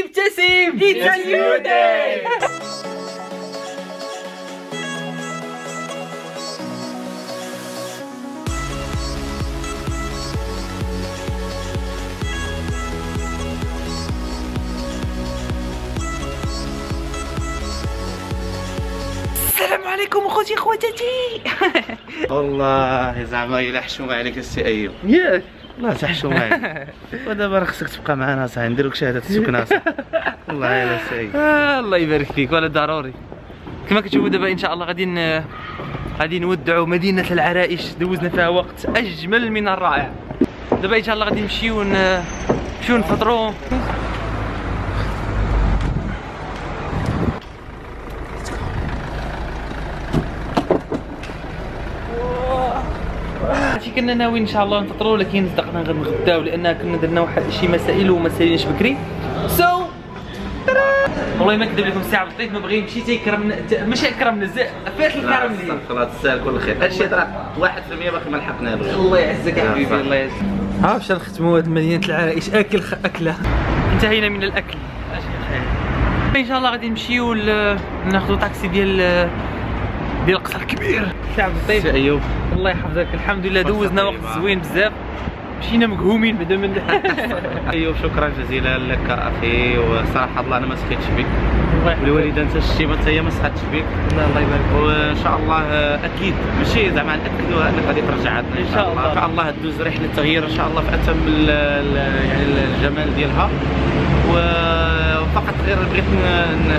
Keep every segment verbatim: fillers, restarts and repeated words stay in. يبتسم. It's a new day. السلام عليكم اخوتي اخواتاتي. والله زعما الا حشومه عليك السي ايوب ياك. والله تحشومه عليك ودابا راه خصك تبقى معنا صاحبي، ندير لك شهاده السكن اصاحبي. والله يا سي آه الله يبارك فيك. ولا ضروري كما كتشوفوا دابا ان شاء الله غادي ن... غادي نودعوا مدينه العرائش، دوزنا فيها وقت اجمل من الرائع. دابا ان شاء الله غادي نمشيو نمشيو نفطروا. كنا ناويين ان شاء الله نفطروا لكن صدقنا غنغداو لان كنا درنا واحد شي مسائل وما ساليناش بكري. سو so... والله ما كذب لكم السي عبد الطيف ما بغى يمشي تيكرمنا، ماشي يكرمنا زي... فات الكرم ديالو. صافي هذا السال كل خير، هادشي راه واحد في المية باقي ما لحقناه. الله يعزك يا حبيبي الله يعزك. ها باش نختموا هاد مدينه العرائش اكل خ... اكله. انتهينا من الاكل اجي الخير. ان شاء الله غادي نمشيو ل... ناخذوا طاكسي ديال ديال القصر الكبير. السي عبد الطيف السي ايوب الله يحفظك، الحمد لله دوزنا وقت زوين بزاف، مشينا مقهومين بعدا من ايوب. شكرا جزيلا لك اخي، وصراحه الله انا ما سخيتش بك والوالده انت الشتيمه حتى هي ما سخاتش بك. الله يبارك فيك. وان شاء الله اكيد ماشي زعما ناكدوها انك غادي ترجع عندنا ان شاء الله. ان شاء الله دوز رحله تغيير ان شاء الله في اتم يعني الجمال ديالها. وفقط غير بغيت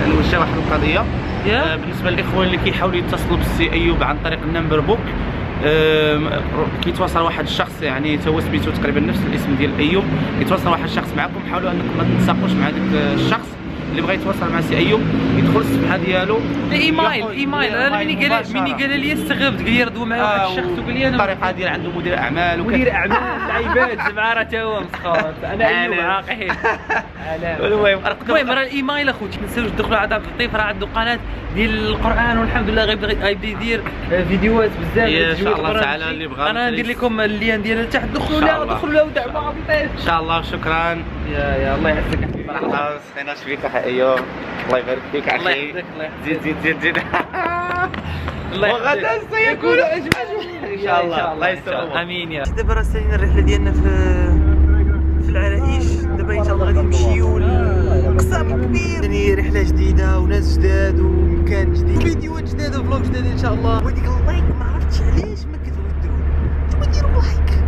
نوجه واحد القضيه yeah. بالنسبه للاخوان اللي كيحاولوا يتصلوا بالسي ايوب عن طريق النمبر بوك، كيتواصل واحد الشخص يعني تا هو سميتو تقريبا نفس الاسم ديال ايوب، كيتواصل واحد الشخص معكم، حاولوا انكم ما تنساقوش مع داك الشخص اللي بغى يتواصل مع سي ايوب، يدخل الصفحه ديالو الايميل. ايميل انا ملي قال ملي قال لي استغربت، قال لي راه دوى معايا واحد الشخص وقال لي انا الطريقه ديال عنده مدير اعمال مدير اعمال العيبات زعما راه تا هو مسخوط. انا ايوب عاقل. المهم المهم راه الايميل اخوتي ما تنساوش تدخلوا على عبد الطيف، راه عنده قناه ديال القران والحمد لله غيبدا يدير فيديوهات بزاف ان شاء الله تعالى. اللي بغى انا ندير لكم اللين ديالها لتحت، دخلوا لها دخلوا لها ودعموا عبد الطيف ان شاء الله. شكرا يا يا الله يعزك. راه سخينا شويه اخي ايوب الله يبارك فيك اخي. زيد زيد زيد زيد وغدا سيكون اجمل ان شاء الله. الله يستر امين يا رب. دابا راه سالينا الرحله ديالنا في في العرائش. دابا ان شاء الله غادي نمشيو للقصر الكبير، يعني رحله جديده وناس جداد ومكان جديد فيديوهات جداده وفلوج جداد ان شاء الله. وديك اللايك ما عرفتش علاش ما كتودوه، انتما ديروا لايك.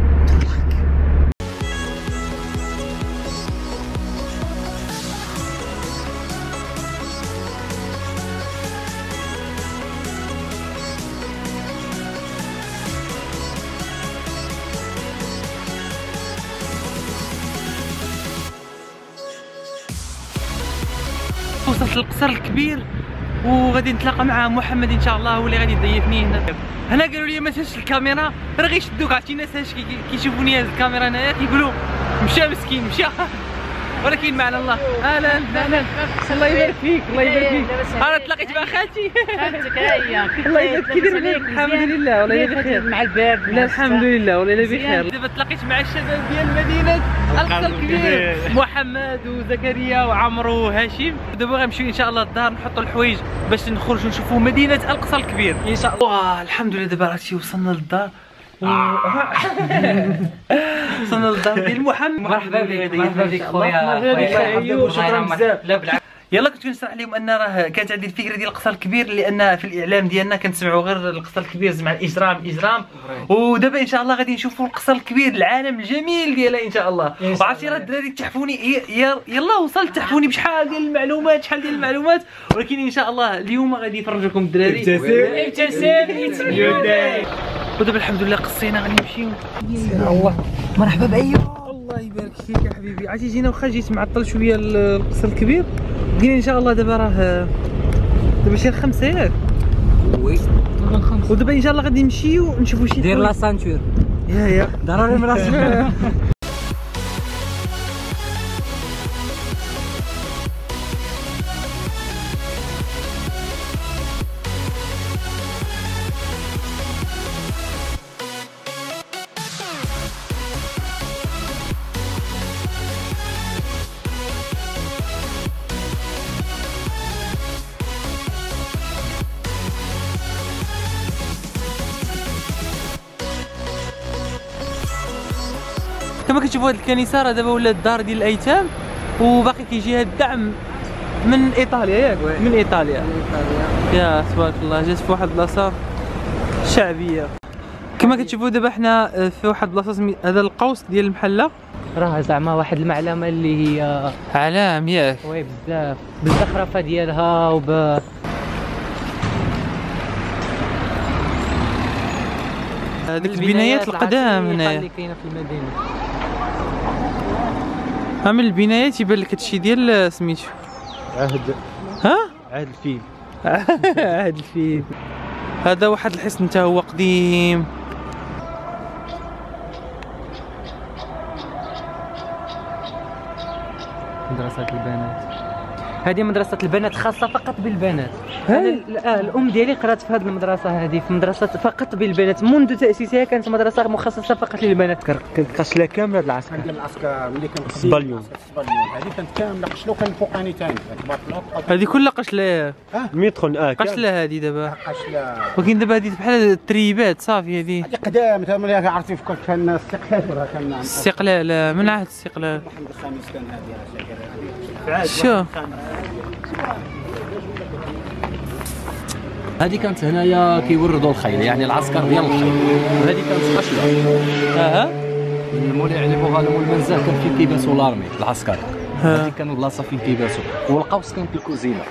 وصلت للقصر الكبير وغادي نتلاقى مع محمد ان شاء الله، هو اللي غادي يضيفني هنا. هنا قالوا لي ما تهزش الكاميرا راه غيشدوك، عرفتي ناس هاش كيشوفوني هاز الكاميرا هنايا كيقولوا مشى مسكين مشى، ولكن معنا الله. اهلا اهلا الله يبارك فيك الله يبارك فيك. انا تلاقيت مع خالتي خالتك هي الله يبارك فيك. الحمد لله والله الا بخير مع الباب. لا الحمد لله والله الا بخير. دابا تلاقيت مع الشباب ديال مدينه القصر الكبير، محمد وزكريا وعمرو وهاشم. دابا غنمشيو ان شاء الله الدار نحطوا الحوايج باش نخرجوا نشوفوا مدينه القصر الكبير ان شاء الله. الحمد لله دابا عرفتي وصلنا للدار وصلنا للدار ديال محمد. مرحبا بك مرحبا بك خويا ايوب شكرا بزاف. يلا كنت كنشرح لهم ان راه كانت عندي الفكره ديال القصر الكبير، لان في الاعلام ديالنا كنسمعوا غير القصر الكبير زعما الاجرام اجرام، ودابا ان شاء الله غادي نشوفوا القصر الكبير العالم الجميل ديالها ان شاء الله. وعرفتي راه الدراري تحفوني، يلا وصلت تحفوني بشحال ديال المعلومات شحال ديال المعلومات، ولكن ان شاء الله اليوم غادي يفرجوكم الدراري. ابتسم. ودابا الحمد لله قصينا غادي نمشيو. الله مرحبا بايوب الله يبارك فيك يا حبيبي. عرفتي جينا واخا جيت معطل شويه القصر الكبير، لقينا ان شاء الله دابا راه دابا شي الخمسه ياك وي دابا الخمسه. ودابا ان شاء الله غادي نمشيو نشوفو شي دير لا سانتور يا يا ضروري مراسم. كما كتشوفوا هذه الكنيسه راه دابا ولات دار ديال الايتام، وباقي كيجيها الدعم من ايطاليا ياك؟ من ايطاليا. يا تبارك الله جات في واحد البلاصه شعبيه. كما كتشوفوا دابا حنا في واحد البلاصه، هذا القوس ديال المحله راه زعما واحد المعلمه اللي هي علام ياك؟ وي بزاف بالزخرفه ديالها وب هذيك البنايات القدام هنايا اللي كاينه في المدينه. ها من البنايات يبان لك هادشي ديال سميتو عهد، ها عهد الفيل. عهد الفيل هذا واحد الحصن حتى هو قديم. مدرسة البنات، هذه مدرسة البنات خاصة فقط بالبنات. اه الأم ديالي قرات في هذه المدرسة، هذه في مدرسة فقط بالبنات منذ تأسيسها، كانت مدرسة مخصصة فقط للبنات. قشلة كاملة العسكر. عندنا العسكر ملي كنقصيو البليون، هذه كانت كاملة قشلة وكان فوقاني ثاني تبارك الله. هذه كلها قشلة ميتخون اه قشلة هذه دابا قشلة، ولكن دابا هذه بحال التريبات صافي. هذه هذه قدام تما عرفتي فكرت في الاستقلال. الاستقلال من عهد الاستقلال محمد الخامس كان هذه شوف. هذه كانت هنايا كيوردوا الخيل، يعني العسكر ديال الخيل. هذه كانت قشله. اها المولي علي بوغالو والمنزه كان فين كيباسوا لارمي العسكر. هذه كانوا بلاصه فين كيباسوا، والقوس كانت الكوزينه.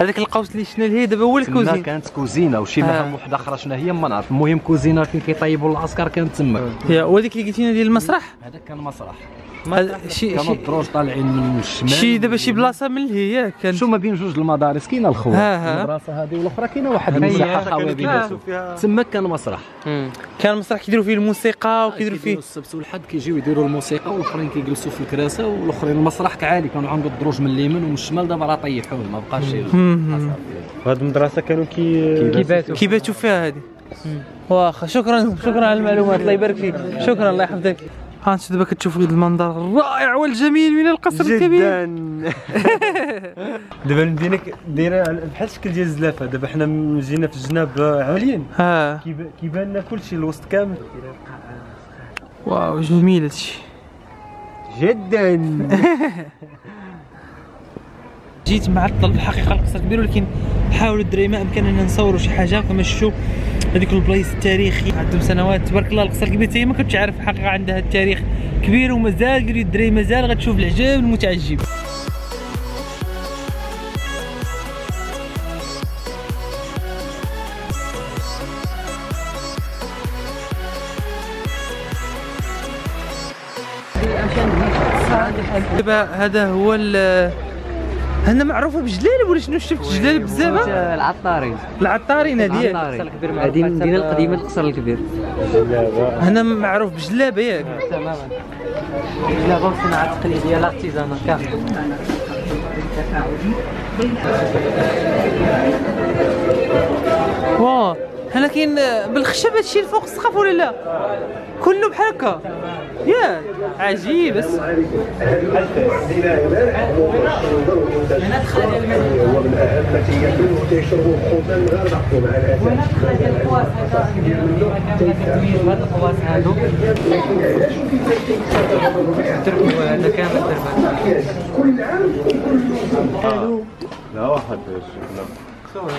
هذاك القوس اللي شفنا ليه دابا هو الكوزينه. كانت كوزينه وشي مهم وحده اخرى شنو هي ما نعرف، المهم كوزينه فين كيطيبوا العسكر كانت تما. وهذيك اللي قلتينا ديال المسرح؟ هذاك كان مسرح. شي كانوا الدروج طالعين من الشمال، شي دابا شي بلاصه من اللي هي كانت شو ما بين جوج المدارس كاينه الخوه، المدرسه هذه والاخرى كاينه واحد المساحه حوالي تما كان مسرح. كان مسرح كيديروا فيه الموسيقى وكيديروا فيه السبت والحد كيجيو يديروا الموسيقى، والاخرين كيجلسوا في الكراسه، والاخرين المسرح كعالي كانوا عنده الدروج من اليمين ومن الشمال. دابا راه طيحوه ما بقاش شي. هاد المدرسه كانوا كيباتوا كيباتوا فيها هذه. واخا شكرا شكرا على المعلومات الله يبارك فيك، شكرا الله يحفظك. ها انتم دابا كتشوفوا هذا المنظر الرائع والجميل من القصر الكبير جدا. دابا المدينه دايره بحال الشكل ديال الزلافه، دابا حنا جينا في الجناب عاليين كيبان لنا كلشي الوسط كامل. واو جميل هادشي جدا. جيت مع الطلب الحقيقه القصر الكبير، ولكن حاولوا الدراري ما امكننا نصوروا شي حاجه. كما شفتوا هذيك البلايص التاريخي عندهم سنوات تبارك الله. القصر الكبير حتى هي ما كنتش عارف الحقيقه عندها التاريخ كبير، ومازال قالوا لي الدراري مازال غتشوف العجاب المتعجب. دابا هذا هو هنا معروفه بجلالب ولا شنو؟ شفت جلالب بزاف. العطارين العطارين هذه القصر الكبير، هذه المدينه القديمه القصر الكبير. هنا معروف بجلابه ياك؟ تماما جلابه وصناعه تقليديه لارتيزانا كامل. واه هنا كاين بالخشب هادشي الفوق السقف ولا لا؟ كله بحال هكا يا عجيب. بس هنا دخله ديال المدينه هو من اهم ما كياكلوا وكيشربوا الخبز من غير محكوم على هذا. هنا دخله ديال الكواس هذا كامله كتميز بهاد الكواس هادو. علاش كيتركوا هذا كامل الدربات كل عام كيكونوا لا واحد شكرا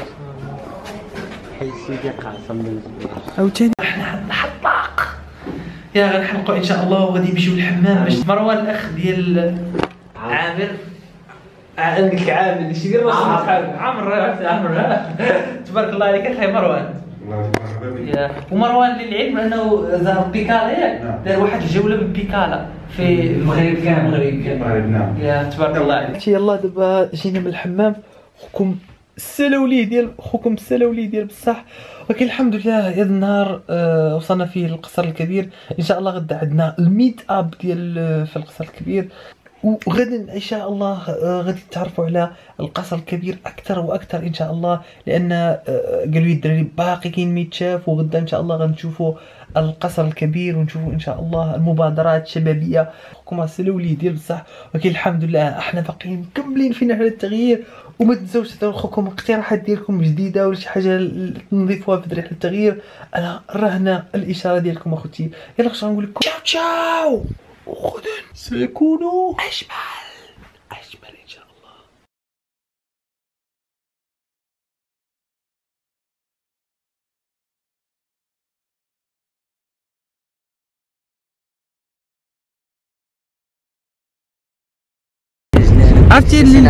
حي سيدي قاسم عاوتاني. الحلاق يا غنحلقوا ان شاء الله، وغادي نمشيو للحمام باش مروان الاخ ديال عامر عامر قلت لك عامر شي ديال راسك عامر عامر تبارك الله عليك اخي مروان. الله يبارك فيك. ومروان للعلم انه زار بيكالا ياك؟ دار واحد الجوله بالبيكالا في المغرب كامل. المغرب كامل نعم يا تبارك الله عليك. يلاه دابا جينا من الحمام. خوكم السلاولي ديال خوكم السلاولي ديال بصح، ولكن الحمد لله هذا النهار آه وصلنا فيه للقصر الكبير. ان شاء الله غدا عندنا الميت اب ديال في القصر الكبير، وغدا ان شاء الله آه غادي تعرفوا على القصر الكبير اكثر واكثر ان شاء الله، لان آه قالوا لي الدراري باقي كاين ما يتشاف. وغدا ان شاء الله غنشوفوا القصر الكبير ونشوفوا ان شاء الله المبادرات الشبابيه. خوكم السلاولي ديال بصح، ولكن الحمد لله احنا باقيين مكملين فينا على التغيير. وما تنساوش تعطيو لخوكم اقتراحات ديالكم جديده ولا شي حاجه نضيفوها في رحله التغيير. انا رهنا الاشاره ديالكم اخوتي. يلا خصنا نقول لكم تشاو تشاو. وغدا سيكون أجمل أجمل إن شاء الله. عرفتي اللي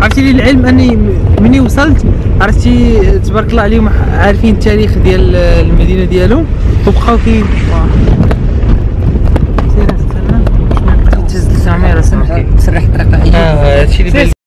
عرفتي لي العلم اني مني وصلت عرفتي تبارك الله عليهم عارفين التاريخ ديال المدينه ديالهم وبقاو كي سير استنى شنو بغيتي تهز العميره سمحتي تسرح الطريق. اه هادشي اللي